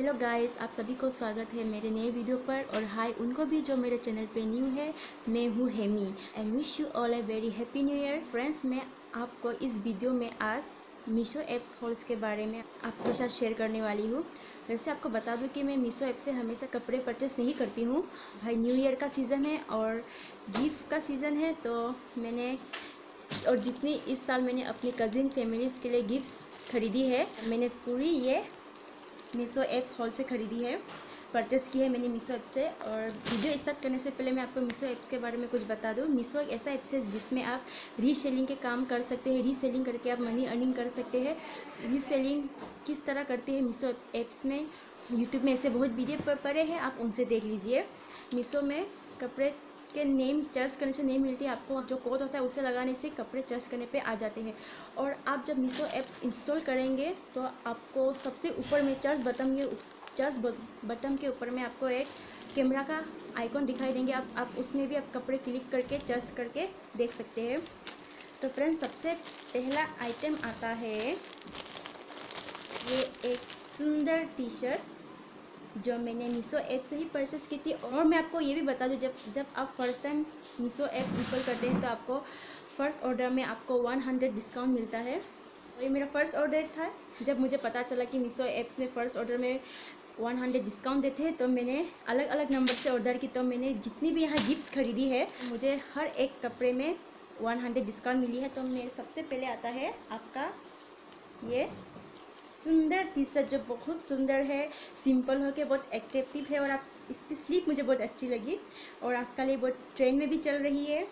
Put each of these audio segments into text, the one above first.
Hello guys, आप सभी को स्वागत है मेरे नए वीडियो पर। और हाय उनको भी जो मेरे चैनल पे न्यू है। मैं हूँ Hemy and wish you all a very happy new year. Friends, मैं आपको इस वीडियो में आज मीशो एप्स हॉल्स के बारे में आपके साथ शेयर करने वाली हूँ। वैसे आपको बता दूँ कि मैं मीशो ऐप से हमेशा कपड़े परचेस नहीं करती हूँ। भाई न्यू ईयर का सीज़न है और गिफ्ट का सीज़न है, तो मैंने और जितनी इस साल मैंने अपनी कज़िन फैमिलीज़ के लिए गिफ्ट खरीदी है, मैंने पूरी ये मीशो एप्स हॉल से ख़रीदी है, परचेस की है मैंने मीशो ऐप से। और वीडियो स्टार्ट करने से पहले मैं आपको मीशो ऐप्स के बारे में कुछ बता दूं। मीशो एक ऐसा ऐप्स है जिसमें आप रीसेलिंग के काम कर सकते हैं। रीसेलिंग करके आप मनी अर्निंग कर सकते हैं। रीसेलिंग किस तरह करते हैं मीशो ऐप्स में, यूट्यूब में ऐसे बहुत वीडियो पड़े हैं, आप उनसे देख लीजिए। मीशो में कपड़े के नेम सर्च करने से नहीं मिलती, आपको जो कोड होता है उसे लगाने से कपड़े सर्च करने पे आ जाते हैं। और आप जब मीशो ऐप्स इंस्टॉल करेंगे तो आपको सबसे ऊपर में सर्च बटन के ऊपर में आपको एक कैमरा का आइकॉन दिखाई देंगे। आप उसमें भी आप कपड़े क्लिक करके सर्च करके देख सकते हैं। तो फ्रेंड्स, सबसे पहला आइटम आता है ये एक सुंदर टी शर्ट जो मैंने मीशो ऐप से ही परचेस की थी। और मैं आपको ये भी बता दूँ, जब आप first time Meesho apps install करते हैं तो आपको फ़र्स्ट ऑर्डर में आपको 100 डिस्काउंट मिलता है। और ये मेरा फ़र्स्ट ऑर्डर था। जब मुझे पता चला कि मीशो ऐप्स में फ़र्स्ट ऑर्डर में 100 डिस्काउंट देते हैं, तो मैंने अलग अलग नंबर से ऑर्डर की। तो मैंने जितनी भी यहाँ गिफ्ट्स खरीदी है, मुझे हर एक कपड़े में 100 डिस्काउंट मिली है। तो मेरे सबसे पहले आता है आपका ये सुंदर टी शर्ट जो बहुत सुंदर है, सिंपल होके बहुत एट्रैक्टिव है। और आप इसकी स्लीप मुझे बहुत अच्छी लगी और आजकल ये बहुत ट्रेंड में भी चल रही है।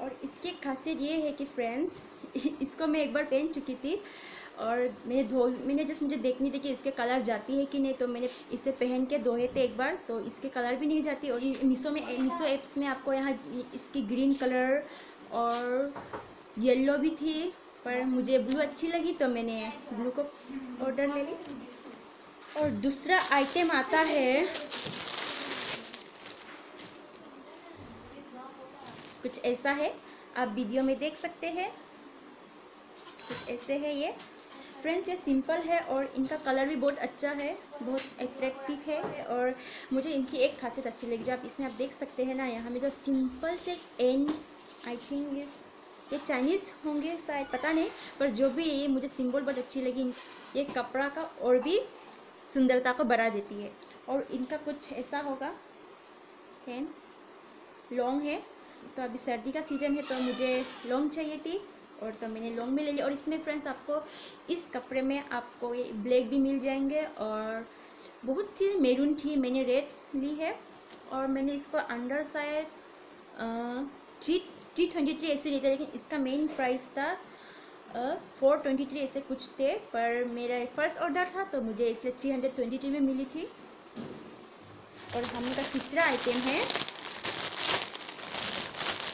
और इसकी खासियत ये है कि फ्रेंड्स, इसको मैं एक बार पहन चुकी थी और मैंने जस्ट मुझे देखनी थी कि इसके कलर जाती है कि नहीं, तो मैंने इसे पहन के धोए थे एक बार, तो इसके कलर भी नहीं जाती। और मीशो ऐप्स में आपको यहाँ इसकी ग्रीन कलर और येल्लो भी थी, पर मुझे ब्लू अच्छी लगी तो मैंने ब्लू को ऑर्डर ले ली। और दूसरा आइटम आता है कुछ ऐसा है, आप वीडियो में देख सकते हैं, कुछ ऐसे है ये। फ्रेंड्स, ये सिंपल है और इनका कलर भी बहुत अच्छा है, बहुत एट्रैक्टिव है। और मुझे इनकी एक खासियत अच्छी लगी जो आप इसमें आप देख सकते हैं ना, यहाँ में जो सिंपल से एन, आई थिंक ये चाइनीज़ होंगे शायद, पता नहीं, पर जो भी ये मुझे सिंबल बहुत अच्छी लगी। ये कपड़ा का और भी सुंदरता को बढ़ा देती है। और इनका कुछ ऐसा होगा, हैंड्स लॉन्ग है, तो अभी सर्दी का सीज़न है तो मुझे लॉन्ग चाहिए थी, और तो मैंने लॉन्ग में ले लिया। और इसमें फ्रेंड्स आपको इस कपड़े में आपको ये ब्लैक भी मिल जाएंगे और बहुत थी मेरून थी, मैंने रेड ली है। और मैंने इसको अंडर साइड 323 ऐसे लेता, लेकिन इसका मेन प्राइस था 423 ऐसे कुछ थे, पर मेरा फर्स्ट ऑर्डर था तो मुझे इसलिए 323 में मिली थी। और हम का तीसरा आइटम है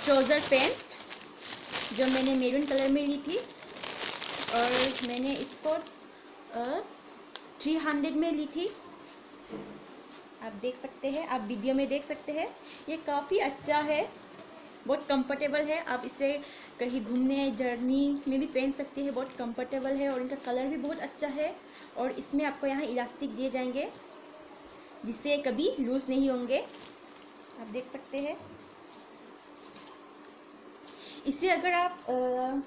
ट्राउज़र पैंट जो मैंने मेरून कलर में ली थी, और मैंने इसको 300 में ली थी। आप देख सकते हैं, आप वीडियो में देख सकते हैं। ये काफ़ी अच्छा है, बहुत कंफर्टेबल है, आप इसे कहीं घूमने जर्नी में भी पहन सकते हैं, बहुत कंफर्टेबल है। और इनका कलर भी बहुत अच्छा है। और इसमें आपको यहाँ इलास्टिक दिए जाएंगे जिससे कभी लूज़ नहीं होंगे, आप देख सकते हैं। इसे अगर आप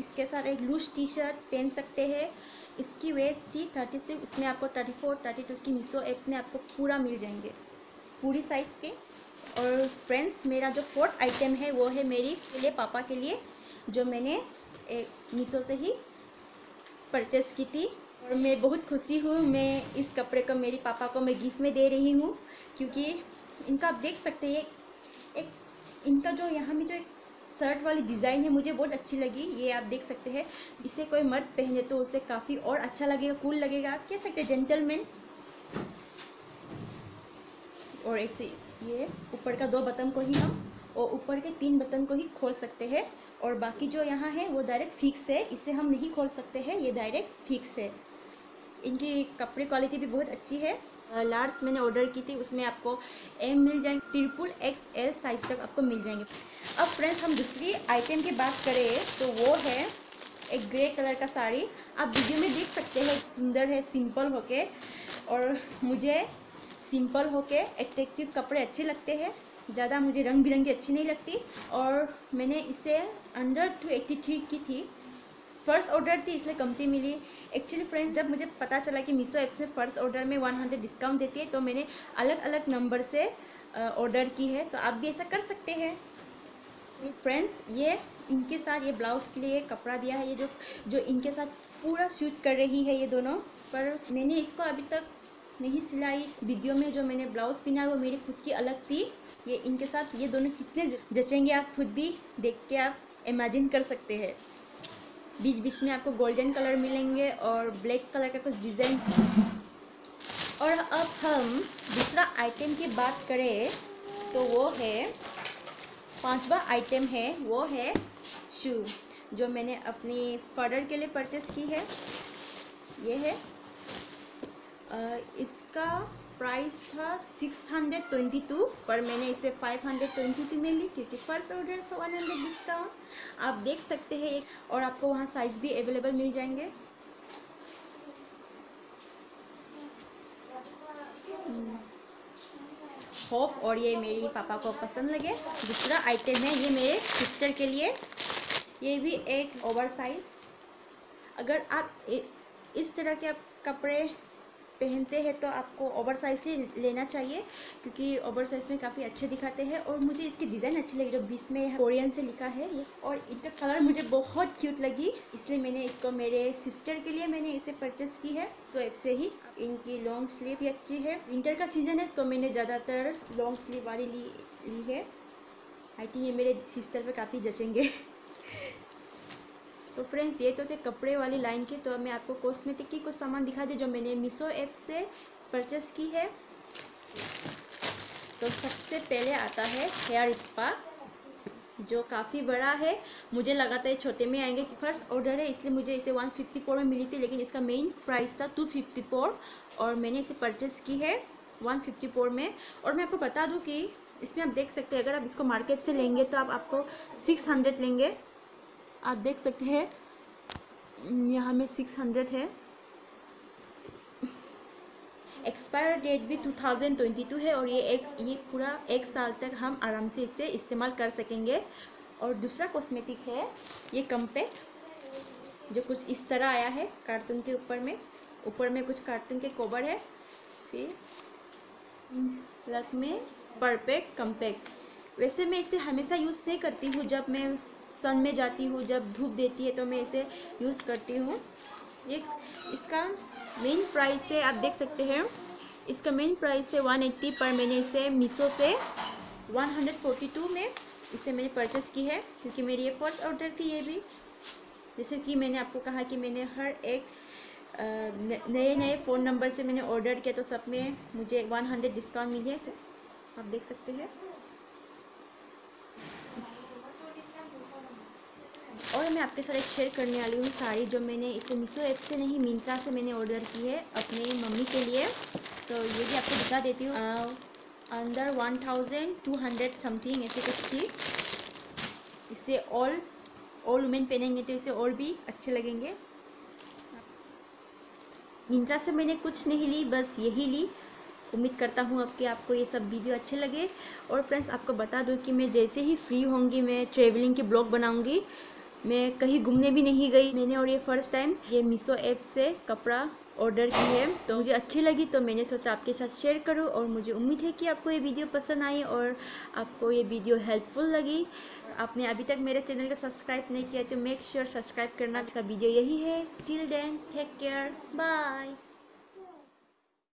इसके साथ एक लूज टी शर्ट पहन सकते हैं। इसकी वेस्ट थी 36, उसमें आपको 34, 32 की मीशो ऐप्स में आपको पूरा मिल जाएंगे, पूरी साइज़ के। और फ्रेंड्स, मेरा जो फोर्थ आइटम है वो है मेरी लिए पापा के लिए, जो मैंने मीशो से ही परचेस की थी। और मैं बहुत खुशी हूँ, मैं इस कपड़े को मेरे पापा को मैं गिफ्ट में दे रही हूँ, क्योंकि इनका आप देख सकते हैं एक इनका जो यहाँ में जो एक शर्ट वाली डिज़ाइन है मुझे बहुत अच्छी लगी। ये आप देख सकते हैं, इसे कोई मर्द पहने तो उसे काफ़ी और अच्छा लगेगा, कूल लगेगा, आप कह सकते हैं जेंटलमैन। और ऐसे ये ऊपर का 2 बटन को ही हम और ऊपर के 3 बटन को ही खोल सकते हैं, और बाकी जो यहाँ है वो डायरेक्ट फिक्स है, इसे हम नहीं खोल सकते हैं, ये डायरेक्ट फिक्स है। इनकी कपड़े क्वालिटी भी बहुत अच्छी है। लार्ज मैंने ऑर्डर की थी, उसमें आपको एम मिल जाएंगे, ट्रिपल XL साइज़ तक आपको मिल जाएंगे। अब फ्रेंड्स, हम दूसरी आइटम की बात करें तो वो है एक ग्रे कलर का साड़ी। आप वीडियो में देख सकते हैं सुंदर है सिंपल होके। और मुझे सिंपल होके एट्रैक्टिव कपड़े अच्छे लगते हैं, ज़्यादा मुझे रंग बिरंगी अच्छी नहीं लगती। और मैंने इसे अंडर 283 की थी, फ़र्स्ट ऑर्डर थी इसलिए कमती मिली। एक्चुअली फ्रेंड्स, जब मुझे पता चला कि मीशो ऐप से फ़र्स्ट ऑर्डर में 100 डिस्काउंट देती है, तो मैंने अलग अलग नंबर से ऑर्डर की है, तो आप भी ऐसा कर सकते हैं। फ्रेंड्स, ये इनके साथ ये ब्लाउज़ के लिए कपड़ा दिया है, ये जो इनके साथ पूरा शूट कर रही है ये दोनों, पर मैंने इसको अभी तक नहीं सिलाई। वीडियो में जो मैंने ब्लाउज़ पहना वो मेरी खुद की अलग थी। ये इनके साथ ये दोनों कितने जचेंगे आप खुद भी देख के आप इमेजिन कर सकते हैं। बीच बीच में आपको गोल्डन कलर मिलेंगे और ब्लैक कलर का कुछ डिज़ाइन। और अब हम दूसरा आइटम की बात करें तो वो है पांचवा आइटम है, वो है शू, जो मैंने अपनी फादर के लिए परचेस की है। ये है इसका प्राइस था 622, पर मैंने इसे 522 में ली क्योंकि फर्स्ट ऑर्डर फॉर 100 डिस्काउंट। आप देख सकते हैं एक, और आपको वहाँ साइज़ भी अवेलेबल मिल जाएंगे। होप और ये मेरी पापा को पसंद लगे। दूसरा आइटम है ये मेरे सिस्टर के लिए, ये भी एक ओवरसाइज। अगर आप इस तरह के आप कपड़े पहनते हैं तो आपको ओवरसाइज ही लेना चाहिए, क्योंकि ओवरसाइज में काफ़ी अच्छे दिखाते हैं। और मुझे इसकी डिज़ाइन अच्छी लगी जो बीच में कोरियन से लिखा है ये, और इनका कलर मुझे बहुत क्यूट लगी, इसलिए मैंने इसको मेरे सिस्टर के लिए मैंने इसे परचेस की है। सो ऐप से ही इनकी लॉन्ग स्लीव भी अच्छी है, विंटर का सीज़न है तो मैंने ज़्यादातर लॉन्ग स्लीव वाली ली है। आई थिंक ये मेरे सिस्टर पर काफ़ी जचेंगे। तो फ्रेंड्स, ये तो थे कपड़े वाली लाइन के। तो मैं आपको कॉस्मेटिक की कुछ सामान दिखा दी जो मैंने मीशो ऐप से परचेस की है। तो सबसे पहले आता है हेयर स्पा, जो काफ़ी बड़ा है। मुझे लगा था ये छोटे में आएंगे कि फर्स्ट ऑर्डर है, इसलिए मुझे इसे 154 में मिली थी, लेकिन इसका मेन प्राइस था 254 और मैंने इसे परचेस की है 154 में। और मैं आपको बता दूँ कि इसमें आप देख सकते हैं, अगर आप इसको मार्केट से लेंगे तो आप आपको 600 लेंगे। आप देख सकते हैं यहाँ में 600 है। एक्सपायर डेट भी 2022 है, और ये पूरा एक साल तक हम आराम से इसे इस्तेमाल कर सकेंगे। और दूसरा कॉस्मेटिक है ये कम्पैक्ट, जो कुछ इस तरह आया है कार्टून के ऊपर में कुछ कार्टून के कवर है। फिर लक्मे परफेक्ट कम्पैक्ट, वैसे मैं इसे हमेशा यूज़ नहीं करती हूँ, जब मैं सन में जाती हूँ, जब धूप देती है तो मैं इसे यूज़ करती हूँ। इसका मेन प्राइस है, आप देख सकते हैं इसका मेन प्राइस है 180, पर मैंने इसे मीशो से 142 में इसे मैंने परचेस की है, क्योंकि मेरी ये फर्स्ट ऑर्डर थी। ये भी जैसे कि मैंने आपको कहा कि मैंने हर एक नए नए फ़ोन नंबर से मैंने ऑर्डर किया, तो सब में मुझे 100 डिस्काउंट मिली है। तो आप देख सकते हैं। और मैं आपके साथ एक शेयर करने वाली हूँ साड़ी, जो मैंने इसे मीशो ऐप से नहीं मिंत्रा से मैंने ऑर्डर की है अपनी मम्मी के लिए। तो ये भी आपको दिखा देती हूँ। अंदर 1200 समथिंग ऐसे कुछ थी। इसे ऑल वुमेन पहनेंगे तो इसे और भी अच्छे लगेंगे। मिंत्रा से मैंने कुछ नहीं ली, बस यही ली। उम्मीद करता हूँ आपके आपको ये सब वीडियो अच्छे लगे। और फ्रेंड्स, आपको बता दूँ कि मैं जैसे ही फ्री होंगी मैं ट्रेवलिंग की ब्लॉग बनाऊँगी। मैं कहीं घूमने भी नहीं गई मैंने, और ये फ़र्स्ट टाइम ये मीशो ऐप से कपड़ा ऑर्डर की है, तो मुझे अच्छी लगी, तो मैंने सोचा आपके साथ शेयर करूं। और मुझे उम्मीद है कि आपको ये वीडियो पसंद आई और आपको ये वीडियो हेल्पफुल लगी। आपने अभी तक मेरे चैनल को सब्सक्राइब नहीं किया तो मेक श्योर सब्सक्राइब करना। इसका वीडियो यही है। Till then, take care, bye.